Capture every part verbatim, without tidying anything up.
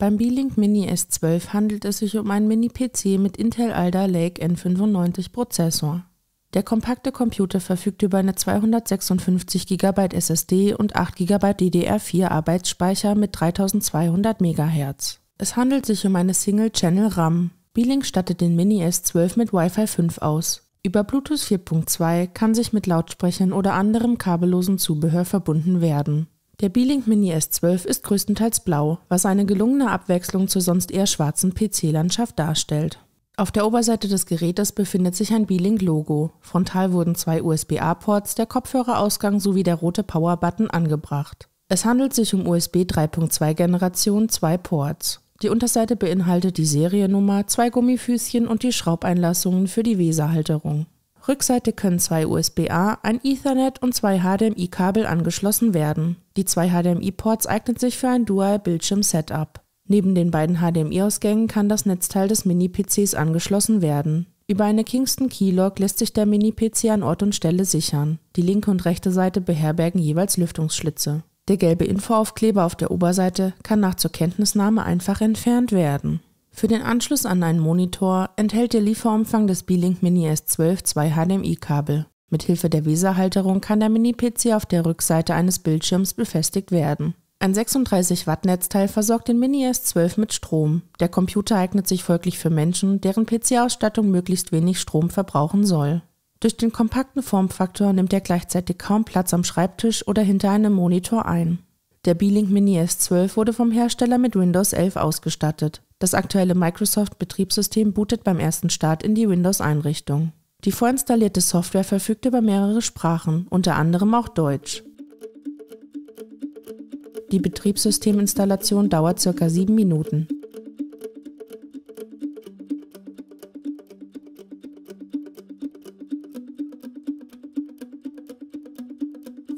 Beim Beelink Mini S zwölf handelt es sich um einen Mini-P C mit Intel Alder Lake N fünfundneunzig Prozessor. Der kompakte Computer verfügt über eine zweihundertsechsundfünfzig Gigabyte S S D und acht Gigabyte D D R vier Arbeitsspeicher mit dreitausendzweihundert Megahertz. Es handelt sich um eine Single-Channel-RAM. Beelink stattet den Mini S zwölf mit Wi-Fi fünf aus. Über Bluetooth vier Punkt zwei kann sich mit Lautsprechern oder anderem kabellosen Zubehör verbunden werden. Der Beelink Mini S zwölf ist größtenteils blau, was eine gelungene Abwechslung zur sonst eher schwarzen P C-Landschaft darstellt. Auf der Oberseite des Gerätes befindet sich ein Beelink-Logo. Frontal wurden zwei U S B A-Ports, der Kopfhörerausgang sowie der rote Power-Button angebracht. Es handelt sich um U S B drei Punkt zwei Generation zwei Ports. Die Unterseite beinhaltet die Seriennummer, zwei Gummifüßchen und die Schraubeinlassungen für die Weserhalterung. Rückseite können zwei U S B A, ein Ethernet und zwei H D M I-Kabel angeschlossen werden. Die zwei H D M I-Ports eignen sich für ein Dual-Bildschirm-Setup. Neben den beiden H D M I-Ausgängen kann das Netzteil des Mini-P Cs angeschlossen werden. Über eine Kingston Keylock lässt sich der Mini-P C an Ort und Stelle sichern. Die linke und rechte Seite beherbergen jeweils Lüftungsschlitze. Der gelbe Infoaufkleber auf der Oberseite kann nach zur Kenntnisnahme einfach entfernt werden. Für den Anschluss an einen Monitor enthält der Lieferumfang des Beelink Mini S zwölf zwei H D M I-Kabel. Mithilfe der Weserhalterung kann der Mini-P C auf der Rückseite eines Bildschirms befestigt werden. Ein sechsunddreißig Watt Netzteil versorgt den Mini S zwölf mit Strom. Der Computer eignet sich folglich für Menschen, deren P C-Ausstattung möglichst wenig Strom verbrauchen soll. Durch den kompakten Formfaktor nimmt er gleichzeitig kaum Platz am Schreibtisch oder hinter einem Monitor ein. Der Beelink Mini S zwölf wurde vom Hersteller mit Windows elf ausgestattet. Das aktuelle Microsoft-Betriebssystem bootet beim ersten Start in die Windows-Einrichtung. Die vorinstallierte Software verfügt über mehrere Sprachen, unter anderem auch Deutsch. Die Betriebssysteminstallation dauert ca. sieben Minuten.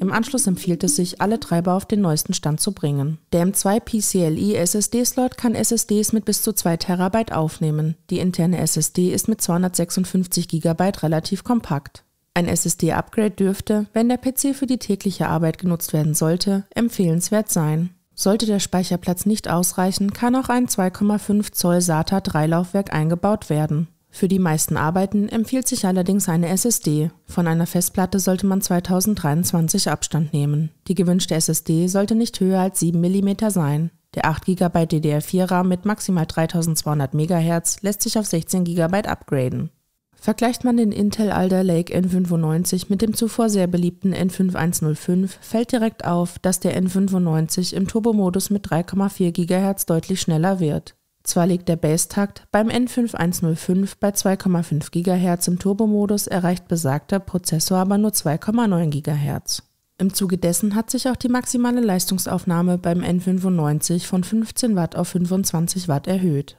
Im Anschluss empfiehlt es sich, alle Treiber auf den neuesten Stand zu bringen. Der M zwei P C I E S S D-Slot kann S S Ds mit bis zu zwei Terabyte aufnehmen. Die interne S S D ist mit zweihundertsechsundfünfzig Gigabyte relativ kompakt. Ein S S D-Upgrade dürfte, wenn der P C für die tägliche Arbeit genutzt werden sollte, empfehlenswert sein. Sollte der Speicherplatz nicht ausreichen, kann auch ein zwei Komma fünf Zoll SATA drei Laufwerk eingebaut werden. Für die meisten Arbeiten empfiehlt sich allerdings eine S S D. Von einer Festplatte sollte man zweitausenddreiundzwanzig Abstand nehmen. Die gewünschte S S D sollte nicht höher als sieben Millimeter sein. Der acht Gigabyte D D R vier RAM mit maximal dreitausendzweihundert Megahertz lässt sich auf sechzehn Gigabyte upgraden. Vergleicht man den Intel Alder Lake N fünfundneunzig mit dem zuvor sehr beliebten N fünf eins null fünf, fällt direkt auf, dass der N fünfundneunzig im Turbo-Modus mit drei Komma vier Gigahertz deutlich schneller wird. Zwar liegt der Bass-Takt beim N fünf eins null fünf bei zwei Komma fünf Gigahertz im Turbo-Modus, erreicht besagter Prozessor aber nur zwei Komma neun Gigahertz. Im Zuge dessen hat sich auch die maximale Leistungsaufnahme beim N fünfundneunzig von fünfzehn Watt auf fünfundzwanzig Watt erhöht.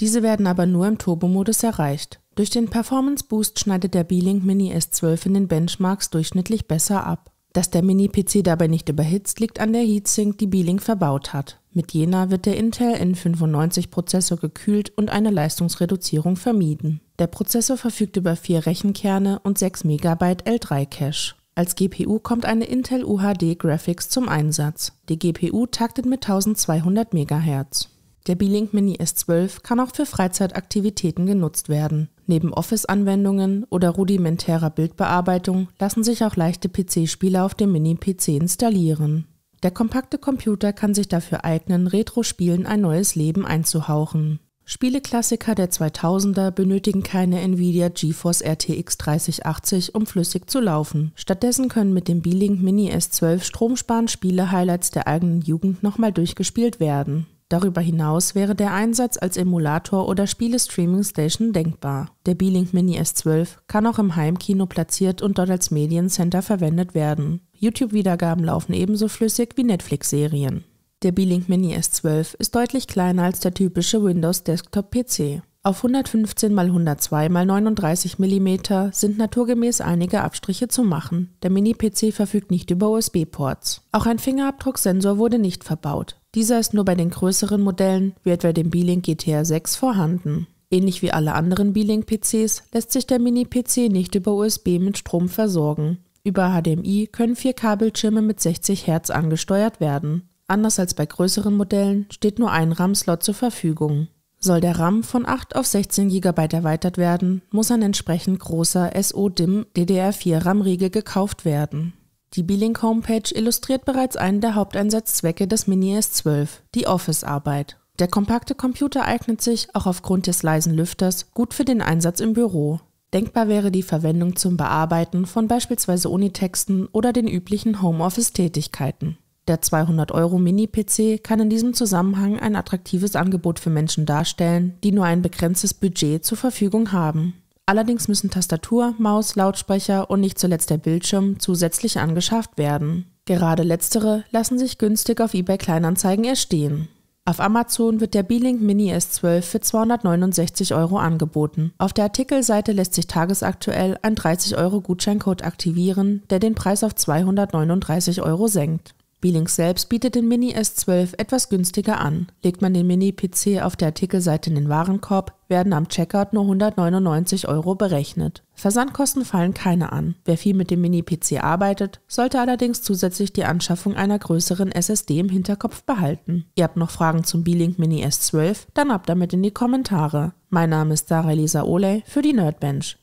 Diese werden aber nur im Turbo-Modus erreicht. Durch den Performance-Boost schneidet der Beelink Mini S zwölf in den Benchmarks durchschnittlich besser ab. Dass der Mini-P C dabei nicht überhitzt, liegt an der Heatsink, die Beelink verbaut hat. Mit jener wird der Intel N fünfundneunzig-Prozessor gekühlt und eine Leistungsreduzierung vermieden. Der Prozessor verfügt über vier Rechenkerne und sechs Megabyte L drei Cache. Als G P U kommt eine Intel U H D Graphics zum Einsatz. Die G P U taktet mit zwölfhundert Megahertz. Der Beelink Mini S zwölf kann auch für Freizeitaktivitäten genutzt werden. Neben Office-Anwendungen oder rudimentärer Bildbearbeitung lassen sich auch leichte P C-Spiele auf dem Mini-P C installieren. Der kompakte Computer kann sich dafür eignen, Retro-Spielen ein neues Leben einzuhauchen. Spieleklassiker der zweitausender benötigen keine Nvidia GeForce R T X dreißig achtzig, um flüssig zu laufen. Stattdessen können mit dem Beelink Mini S zwölf stromsparend Spiele-Highlights der eigenen Jugend nochmal durchgespielt werden. Darüber hinaus wäre der Einsatz als Emulator oder Spiele-Streaming-Station denkbar. Der Beelink Mini S zwölf kann auch im Heimkino platziert und dort als Mediencenter verwendet werden. YouTube-Wiedergaben laufen ebenso flüssig wie Netflix-Serien. Der Beelink Mini S zwölf ist deutlich kleiner als der typische Windows-Desktop-P C. Auf hundertfünfzehn mal hundertzwei mal neununddreißig Millimeter sind naturgemäß einige Abstriche zu machen. Der Mini-P C verfügt nicht über U S B-Ports. Auch ein Fingerabdrucksensor wurde nicht verbaut. Dieser ist nur bei den größeren Modellen, wie etwa dem Beelink G T R sechs, vorhanden. Ähnlich wie alle anderen Beelink-P Cs lässt sich der Mini-P C nicht über U S B mit Strom versorgen. Über H D M I können vier Kabelschirme mit sechzig Hertz angesteuert werden. Anders als bei größeren Modellen steht nur ein RAM-Slot zur Verfügung. Soll der RAM von acht auf sechzehn Gigabyte erweitert werden, muss ein entsprechend großer S O D I M D D R vier RAM-Riegel gekauft werden. Die Beelink Homepage illustriert bereits einen der Haupteinsatzzwecke des Mini S zwölf, die Office-Arbeit. Der kompakte Computer eignet sich, auch aufgrund des leisen Lüfters, gut für den Einsatz im Büro. Denkbar wäre die Verwendung zum Bearbeiten von beispielsweise Unitexten oder den üblichen Homeoffice-Tätigkeiten. Der zweihundert Euro Mini-P C kann in diesem Zusammenhang ein attraktives Angebot für Menschen darstellen, die nur ein begrenztes Budget zur Verfügung haben. Allerdings müssen Tastatur, Maus, Lautsprecher und nicht zuletzt der Bildschirm zusätzlich angeschafft werden. Gerade letztere lassen sich günstig auf eBay Kleinanzeigen erstehen. Auf Amazon wird der Beelink Mini S zwölf für zweihundertneunundsechzig Euro angeboten. Auf der Artikelseite lässt sich tagesaktuell ein dreißig Euro Gutscheincode aktivieren, der den Preis auf zweihundertneununddreißig Euro senkt. Beelink selbst bietet den Mini S zwölf etwas günstiger an. Legt man den Mini-P C auf der Artikelseite in den Warenkorb, werden am Checkout nur hundertneunundneunzig Euro berechnet. Versandkosten fallen keine an. Wer viel mit dem Mini-P C arbeitet, sollte allerdings zusätzlich die Anschaffung einer größeren S S D im Hinterkopf behalten. Ihr habt noch Fragen zum Beelink Mini S zwölf? Dann ab damit in die Kommentare. Mein Name ist Sarah Lisa Ole für die Nerdbench.